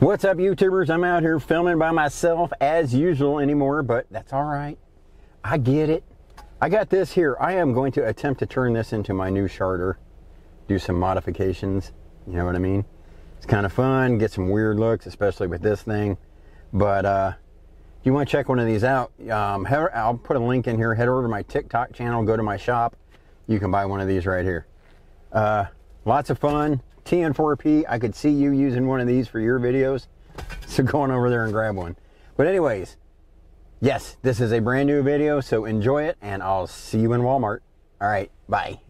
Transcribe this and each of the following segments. What's up, YouTubers? I'm out here filming by myself as usual anymore, but that's all right. I get it. I got this here. I am going to attempt to turn this into my new charter. Do some modifications. You know what I mean? It's kind of fun. Get some weird looks, especially with this thing. But if you want to check one of these out, I'll put a link in here. Head over to my TikTok channel. Go to my shop. You can buy one of these right here. Lots of fun. TN4P, I could see you using one of these for your videos, so go on over there and grab one. But anyways, yes, this is a brand new video, so enjoy it, and I'll see you in Walmart. All right, bye.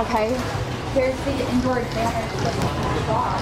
Okay, here's the indoor advantage of the dog.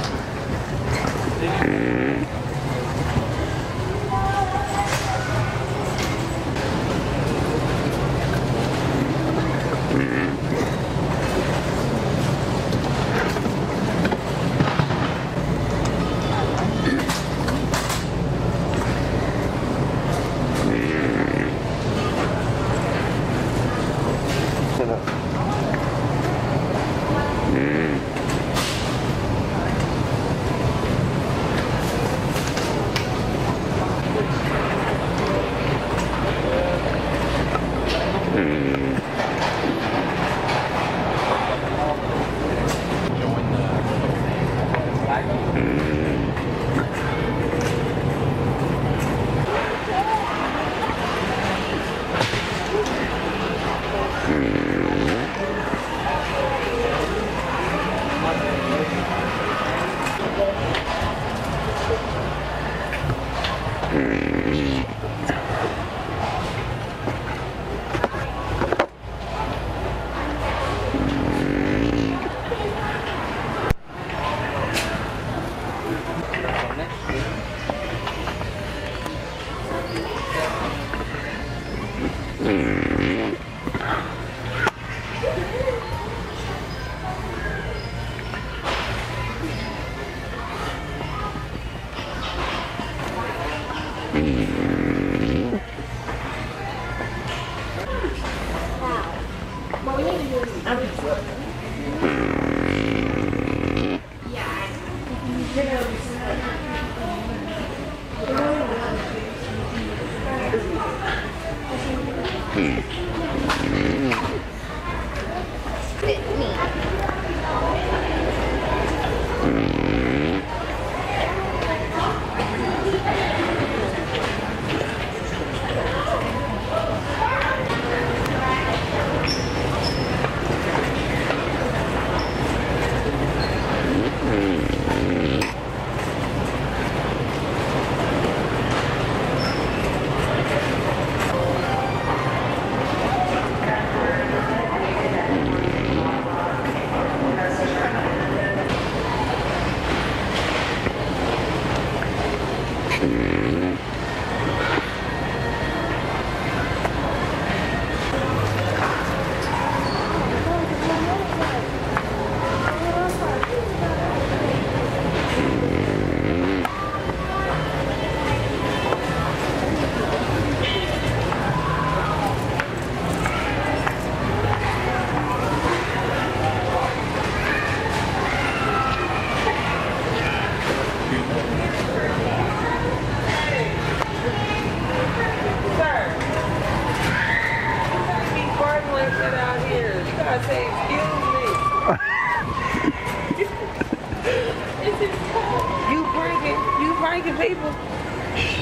People.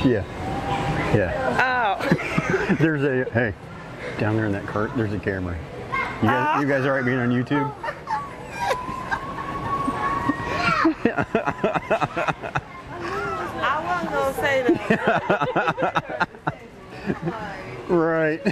Yeah. Yeah. Oh. Hey, down there in that cart, there's a camera. You guys all right being on YouTube? I wasn't going to say that. Right.